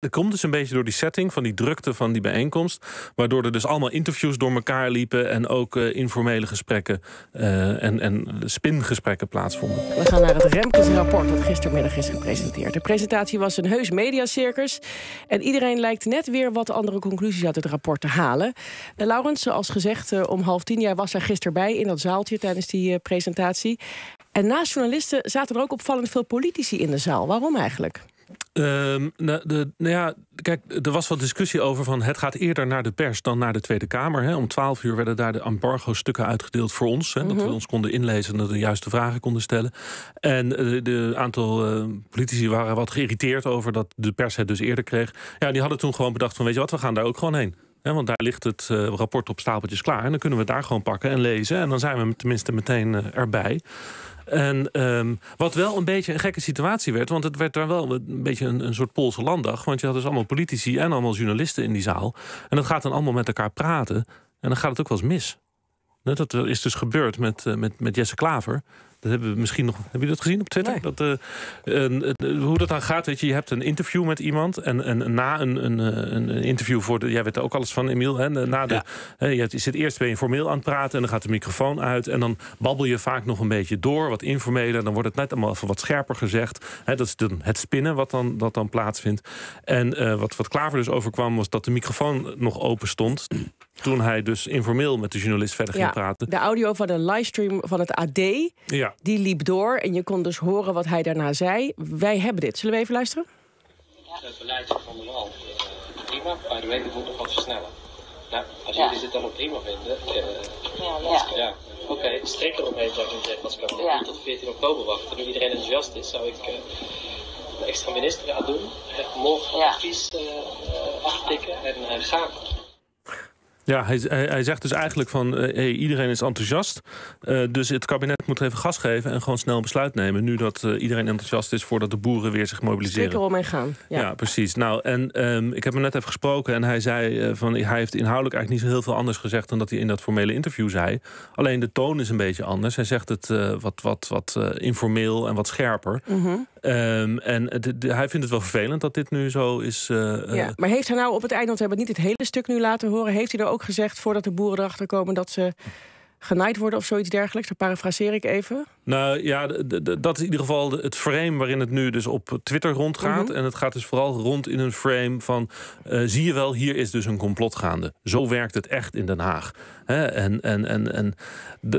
Dat komt dus een beetje door die setting van die drukte van die bijeenkomst. Waardoor er dus allemaal interviews door elkaar liepen. En ook informele gesprekken en spingesprekken plaatsvonden. We gaan naar het Remkes-rapport dat gistermiddag is gepresenteerd. De presentatie was een heus mediacircus. En iedereen lijkt net weer wat andere conclusies uit het rapport te halen. Laurens, zoals gezegd, om 9:30... jij was er gisteren bij in dat zaaltje tijdens die presentatie. En naast journalisten zaten er ook opvallend veel politici in de zaal. Waarom eigenlijk? Kijk, er was wat discussie over van het gaat eerder naar de pers dan naar de Tweede Kamer. Hè. Om 12:00 werden daar de embargo-stukken uitgedeeld voor ons. Hè, dat we ons konden inlezen en dat we de juiste vragen konden stellen. En de aantal politici waren wat geïrriteerd over dat de pers het dus eerder kreeg. Ja, die hadden toen gewoon bedacht van weet je wat, we gaan daar ook gewoon heen. Hè, want daar ligt het rapport op stapeltjes klaar. En dan kunnen we het daar gewoon pakken en lezen. En dan zijn we tenminste meteen erbij. En wat wel een beetje een gekke situatie werd... want het werd daar wel een beetje een soort Poolse landdag... want je had dus allemaal politici en allemaal journalisten in die zaal... en dat gaat dan allemaal met elkaar praten... en dan gaat het ook wel eens mis. Dat is dus gebeurd met Jesse Klaver... Dat hebben we misschien nog. Heb je dat gezien op Twitter? Nee. Dat, hoe dat dan gaat, weet je, je hebt een interview met iemand. En na een interview voor de. Jij weet er ook alles van, Emile. Hè, na de, ja. Je zit eerst weer informeel aan het praten en dan gaat de microfoon uit. En dan babbel je vaak nog een beetje door, wat informeler. Dan wordt het net allemaal even wat scherper gezegd. Hè, dat is dan het spinnen wat dan plaatsvindt. En wat Klaver dus overkwam, was dat de microfoon nog open stond. Toen hij dus informeel met de journalist verder ging praten. De audio van de livestream van het AD, die liep door. En je kon dus horen wat hij daarna zei. Wij hebben dit. Zullen we even luisteren? Ja. Het beleid van de land. Prima, maar de weken moet nog wat versnellen. Nou, als jullie dit dan ook prima vinden... Oké, strikker omheen zou ik nu zeggen als kabinet. Niet tot 14 oktober wachten. Nu iedereen enthousiast is, zou ik... de extra minister aan doen. Morgen advies aftikken en gaan. Ja, hij zegt dus eigenlijk van, iedereen is enthousiast. Dus het kabinet moet even gas geven en gewoon snel besluit nemen. Nu dat iedereen enthousiast is voordat de boeren weer zich mobiliseren. Zeker omheen gaan. Ja, precies. Nou, en ik heb hem net even gesproken en hij zei van... hij heeft inhoudelijk eigenlijk niet zo heel veel anders gezegd... dan dat hij in dat formele interview zei. Alleen de toon is een beetje anders. Hij zegt het wat informeel en wat scherper. Hij vindt het wel vervelend dat dit nu zo is... Maar heeft hij nou op het einde, want we hebben niet het hele stuk nu laten horen... heeft hij er ook gezegd, voordat de boeren erachter komen... dat ze genaaid worden of zoiets dergelijks? Dat parafraseer ik even. Nou ja, dat is in ieder geval het frame waarin het nu dus op Twitter rondgaat. En het gaat dus vooral rond in een frame van... zie je wel, hier is dus een complot gaande. Zo werkt het echt in Den Haag. Hè? En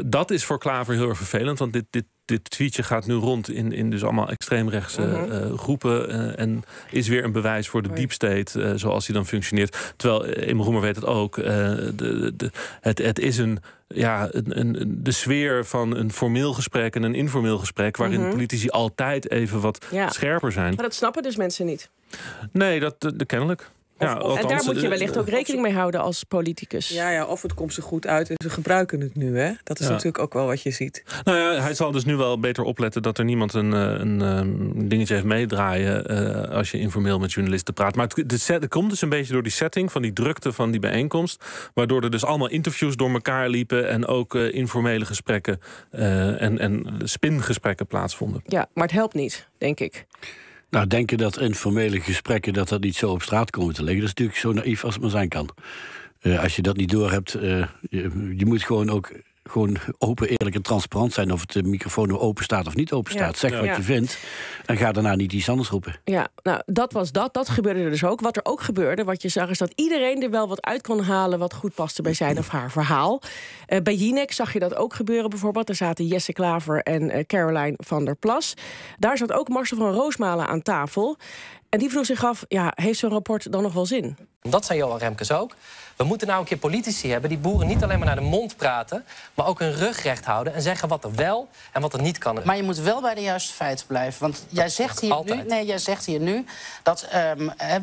dat is voor Klaver heel erg vervelend, want dit tweetje gaat nu rond in dus allemaal extreemrechtse groepen... en is weer een bewijs voor de deep state zoals die dan functioneert. Terwijl, Emile Roemer weet het ook, het is de sfeer van een formeel gesprek en een informeel gesprek... waarin politici altijd even wat scherper zijn. Maar dat snappen dus mensen niet? Nee, dat kennelijk. Ja, althans, en daar moet je wellicht ook rekening mee houden als politicus. Ja, of het komt ze goed uit en ze gebruiken het nu. Hè? Dat is natuurlijk ook wel wat je ziet. Nou ja, hij zal dus nu wel beter opletten dat er niemand een dingetje heeft meedraaien... als je informeel met journalisten praat. Maar het komt dus een beetje door die setting van die drukte van die bijeenkomst... waardoor er dus allemaal interviews door elkaar liepen... en ook informele gesprekken en spingesprekken plaatsvonden. Ja, maar het helpt niet, denk ik. Nou, denken dat informele gesprekken dat niet zo op straat komen te liggen... dat is natuurlijk zo naïef als het maar zijn kan. Als je dat niet doorhebt, je moet gewoon ook... gewoon open, eerlijk en transparant zijn... of de microfoon open staat of niet open staat. Zeg wat je vindt en ga daarna niet iets anders roepen. Ja, nou, dat was dat. Dat gebeurde er dus ook. Wat er ook gebeurde, wat je zag... is dat iedereen er wel wat uit kon halen... wat goed paste bij zijn of haar verhaal. Bij Jinek zag je dat ook gebeuren bijvoorbeeld. Daar zaten Jesse Klaver en Caroline van der Plas. Daar zat ook Marcel van Roosmalen aan tafel... En die vroeg zich af, heeft zo'n rapport dan nog wel zin? Dat zei Johan Remkes ook. We moeten nou een keer politici hebben die boeren niet alleen maar naar de mond praten... maar ook hun rug recht houden en zeggen wat er wel en wat er niet kan. Maar je moet wel bij de juiste feiten blijven. Want jij zegt hier nu, dat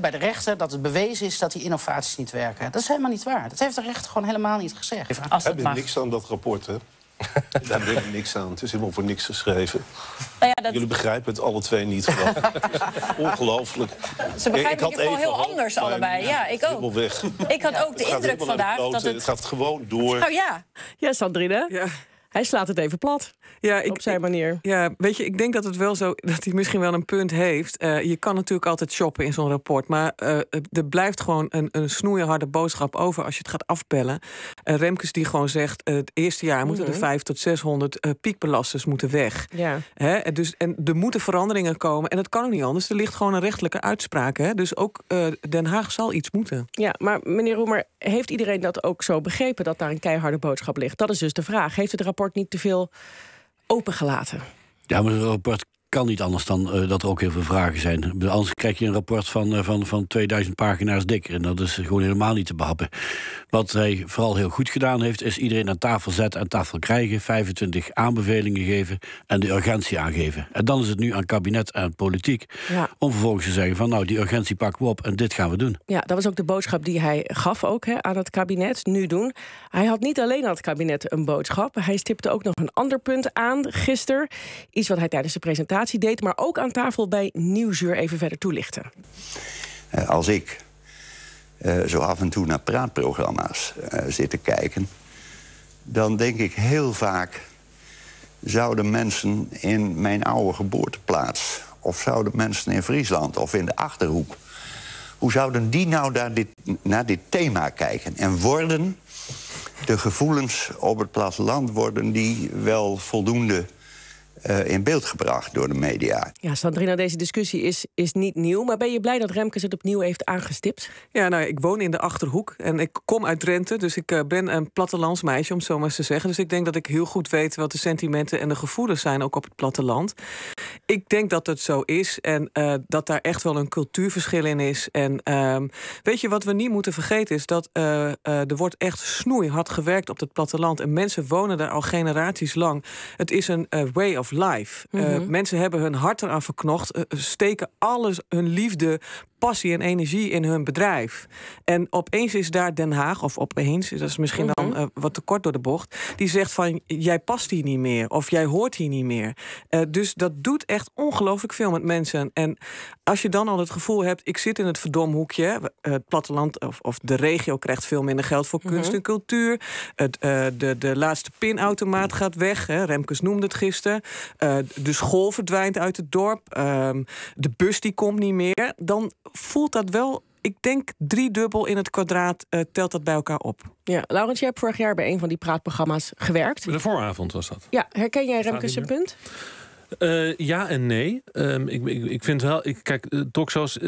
bij de rechter dat het bewezen is dat die innovaties niet werken. Dat is helemaal niet waar. Dat heeft de rechter gewoon helemaal niet gezegd. Als dat mag... niks aan dat rapport, hè? Daar ben ik niks aan. Het is helemaal voor niks geschreven. Nou ja, jullie begrijpen het alle twee niet. Ongelooflijk. Ze begrijpen het wel heel anders allebei. Ja, ik ook. Weg. Ik had ook de indruk vandaag... Het gaat gewoon door. Oh ja, Sandrine. Ja. Hij slaat het even plat, ja, op zijn manier. Ja, weet je, ik denk dat het wel zo dat hij misschien wel een punt heeft. Je kan natuurlijk altijd shoppen in zo'n rapport, maar er blijft gewoon een snoeiharde boodschap over als je het gaat afbellen. Remkes die gewoon zegt, het eerste jaar moeten er 500 tot 600 piekbelasters moeten weg. Ja. Hè? Dus, en er moeten veranderingen komen en dat kan ook niet anders. Er ligt gewoon een rechtelijke uitspraak. Hè? Dus ook Den Haag zal iets moeten. Ja, maar meneer Roemer, heeft iedereen dat ook zo begrepen dat daar een keiharde boodschap ligt? Dat is dus de vraag. Heeft het rapport niet te veel opengelaten? Ja, maar het rapport kan niet anders dan dat er ook heel veel vragen zijn. Anders krijg je een rapport van 2000 pagina's dik. En dat is gewoon helemaal niet te behappen. Wat hij vooral heel goed gedaan heeft, is iedereen aan tafel zetten, aan tafel krijgen, 25 aanbevelingen geven en de urgentie aangeven. En dan is het nu aan kabinet en politiek om vervolgens te zeggen van nou, die urgentie pakken we op en dit gaan we doen. Ja, dat was ook de boodschap die hij gaf ook aan het kabinet, nu doen. Hij had niet alleen aan het kabinet een boodschap. Hij stipte ook nog een ander punt aan gisteren. Iets wat hij tijdens de presentatie deed, maar ook aan tafel bij Nieuwsuur even verder toelichten. Als ik zo af en toe naar praatprogramma's zit te kijken, dan denk ik heel vaak, zouden mensen in mijn oude geboorteplaats, of zouden mensen in Friesland of in de Achterhoek, hoe zouden die nou naar dit thema kijken? En worden de gevoelens op het platteland, worden die wel voldoende in beeld gebracht door de media? Ja, Sandrine, deze discussie is niet nieuw. Maar ben je blij dat Remkes het opnieuw heeft aangestipt? Ja, nou, ik woon in de Achterhoek en ik kom uit Drenthe. Dus ik ben een plattelandsmeisje, om het zo maar eens te zeggen. Dus ik denk dat ik heel goed weet wat de sentimenten en de gevoelens zijn, ook op het platteland. Ik denk dat het zo is en dat daar echt wel een cultuurverschil in is. En weet je, wat we niet moeten vergeten is dat er wordt echt snoeihard gewerkt op het platteland. En mensen wonen daar al generaties lang. Het is een way of life. Mensen hebben hun hart eraan verknocht, steken alles, hun liefde, passie en energie in hun bedrijf. En opeens is daar Den Haag, of opeens, dat is misschien dan wat te kort door de bocht, die zegt van, jij past hier niet meer, of jij hoort hier niet meer. Dus dat doet echt ongelooflijk veel met mensen. En als je dan al het gevoel hebt, ik zit in het verdomhoekje, het platteland of de regio krijgt veel minder geld voor kunst en cultuur, de laatste pinautomaat gaat weg, hè, Remkes noemde het gisteren, de school verdwijnt uit het dorp, de bus die komt niet meer, dan voelt dat wel, ik denk, driedubbel in het kwadraat telt dat bij elkaar op. Ja, Laurens, jij hebt vorig jaar bij een van die praatprogramma's gewerkt. De vooravond was dat. Ja, herken jij Remkes zijn punt? Ja en nee. Ik vind wel, kijk, talkshows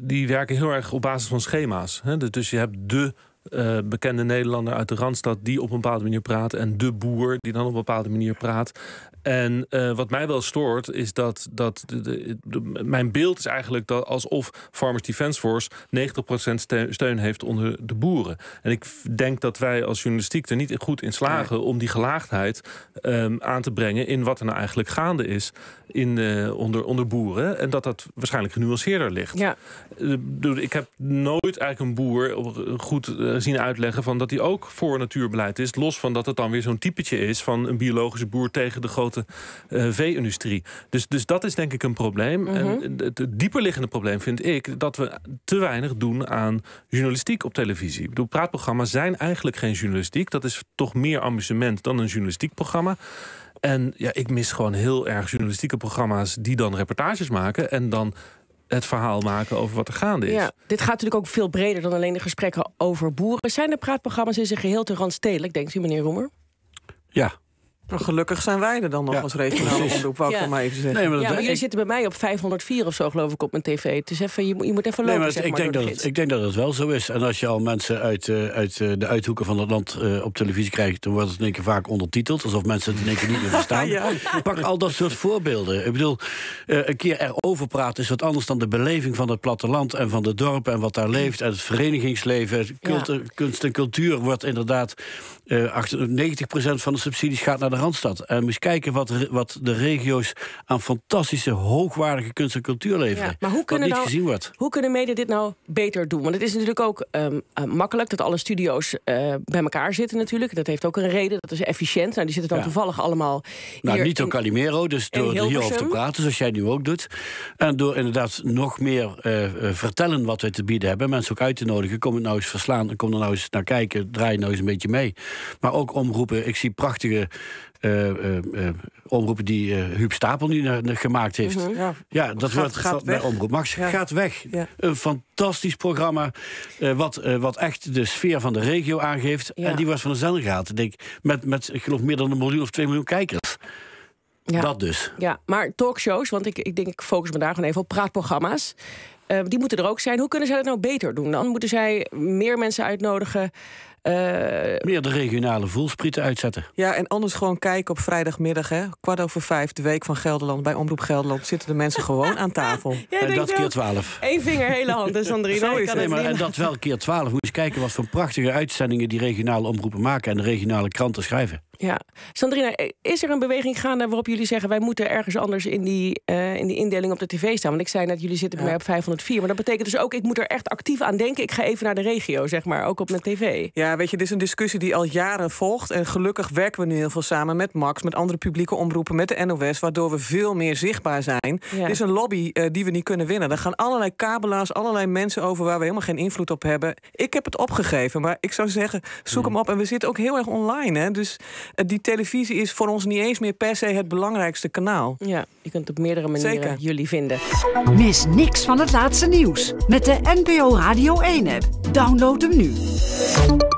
die werken heel erg op basis van schema's. Hè? Dus je hebt de bekende Nederlander uit de Randstad die op een bepaalde manier praat en de boer die dan op een bepaalde manier praat. En wat mij wel stoort is dat mijn beeld is eigenlijk dat alsof Farmers Defence Force 90% steun heeft onder de boeren. En ik denk dat wij als journalistiek er niet goed in slagen om die gelaagdheid aan te brengen in wat er nou eigenlijk gaande is onder boeren. En dat waarschijnlijk genuanceerder ligt. Ja. Ik heb nooit eigenlijk een boer goed zien uitleggen van dat hij ook voor natuurbeleid is. Los van dat het dan weer zo'n typetje is van een biologische boer tegen de grote vee-industrie. Dus dat is denk ik een probleem. En het dieperliggende probleem vind ik dat we te weinig doen aan journalistiek op televisie. Ik bedoel, praatprogramma's zijn eigenlijk geen journalistiek. Dat is toch meer amusement dan een journalistiek programma. En ja, ik mis gewoon heel erg journalistieke programma's die dan reportages maken en dan het verhaal maken over wat er gaande is. Ja, dit gaat natuurlijk ook veel breder dan alleen de gesprekken over boeren. Zijn de praatprogramma's in zijn geheel te randstedelijk, denkt u, meneer Roemer? Ja. Nou, gelukkig zijn wij er dan nog als regionale omroep, wou ik dan maar even zeggen. Nee, maar jullie zitten bij mij op 504 of zo, geloof ik, op mijn tv. Dus even, je moet even lopen, maar zeg maar. Ik denk dat het wel zo is. En als je al mensen uit de uithoeken van het land op televisie krijgt, dan wordt het in één keer vaak ondertiteld, alsof mensen het in één keer niet meer verstaan. Pak al dat soort voorbeelden. Ik bedoel, een keer erover praten is wat anders dan de beleving van het platteland en van de dorpen en wat daar leeft. En het verenigingsleven, kunst en cultuur wordt inderdaad 90% van de subsidies gaat naar de Randstad en moest kijken wat de regio's aan fantastische, hoogwaardige kunst en cultuur leveren. Ja, maar hoe kunnen media dit nou beter doen? Want het is natuurlijk ook makkelijk dat alle studio's bij elkaar zitten natuurlijk. Dat heeft ook een reden, dat is efficiënt. Nou, die zitten dan toevallig allemaal hier niet door Calimero, dus door hierover te praten, zoals jij nu ook doet. En door inderdaad nog meer vertellen wat we te bieden hebben. Mensen ook uit te nodigen. Kom het nou eens verslaan en kom er nou eens naar kijken. Draai nou eens een beetje mee. Maar ook omroepen. Ik zie prachtige omroepen die Huub Stapel nu gemaakt heeft. Mm-hmm, ja. dat gaat bij Omroep Max. Ja. Gaat weg. Ja. Een fantastisch programma wat echt de sfeer van de regio aangeeft. Ja. En die was van de zender gehaald. Denk, met ik geloof meer dan 1 miljoen of 2 miljoen kijkers. Ja. Dat dus. Ja, maar talkshows, want ik denk ik focus me daar gewoon even op. Praatprogramma's. Die moeten er ook zijn. Hoe kunnen zij dat nou beter doen? Dan moeten zij meer mensen uitnodigen. Meer de regionale voelsprieten uitzetten. Ja, en anders gewoon kijken op vrijdagmiddag. Hè. 17:15, de Week van Gelderland. Bij Omroep Gelderland zitten de mensen gewoon aan tafel. En dat keer 12. 1 vinger, hele hand. Dus Sandrine, zo is het. En dat wel keer 12. Moet eens kijken wat voor prachtige uitzendingen die regionale omroepen maken en de regionale kranten schrijven. Ja, Sandrine, is er een beweging gaande waarop jullie zeggen wij moeten ergens anders in die indeling op de tv staan? Want ik zei net, jullie zitten bij mij op 504. Maar dat betekent dus ook, ik moet er echt actief aan denken. Ik ga even naar de regio, zeg maar, ook op mijn tv. Ja, weet je, dit is een discussie die al jaren volgt. En gelukkig werken we nu heel veel samen met Max, met andere publieke omroepen, met de NOS, waardoor we veel meer zichtbaar zijn. Ja. Dit is een lobby die we niet kunnen winnen. Daar gaan allerlei kabelaars, allerlei mensen over waar we helemaal geen invloed op hebben. Ik heb het opgegeven, maar ik zou zeggen, zoek hem op. En we zitten ook heel erg online, hè. Dus die televisie is voor ons niet eens meer per se het belangrijkste kanaal. Ja, je kunt op meerdere manieren jullie vinden. Mis niks van het laatste nieuws met de NPO Radio 1-app. Download hem nu.